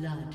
Blood.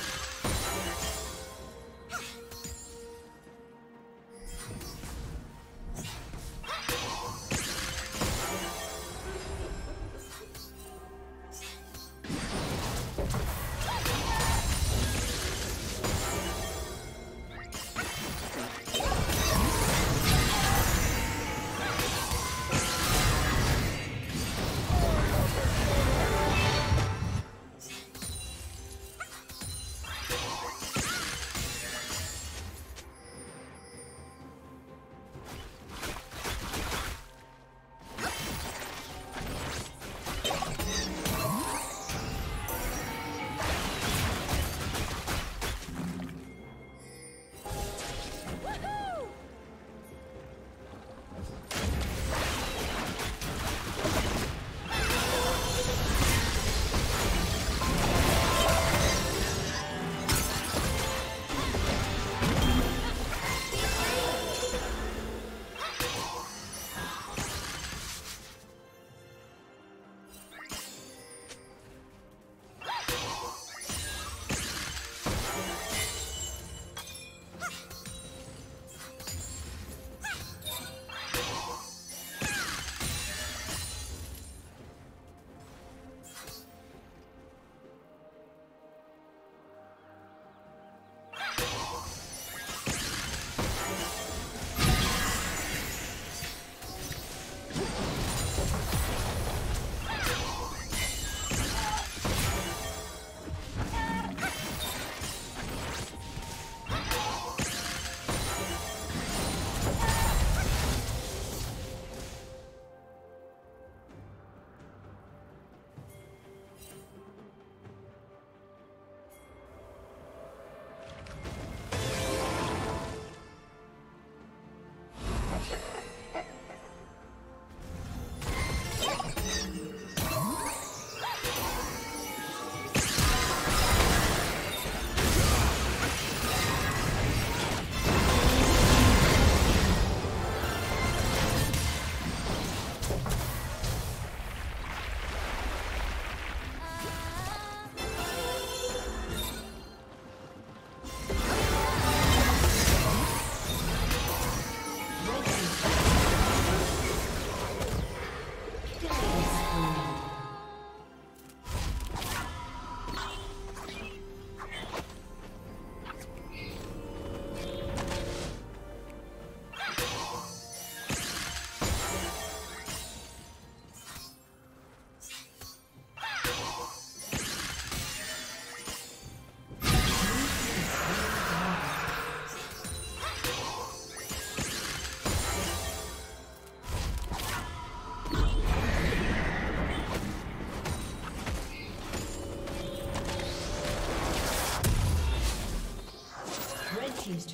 His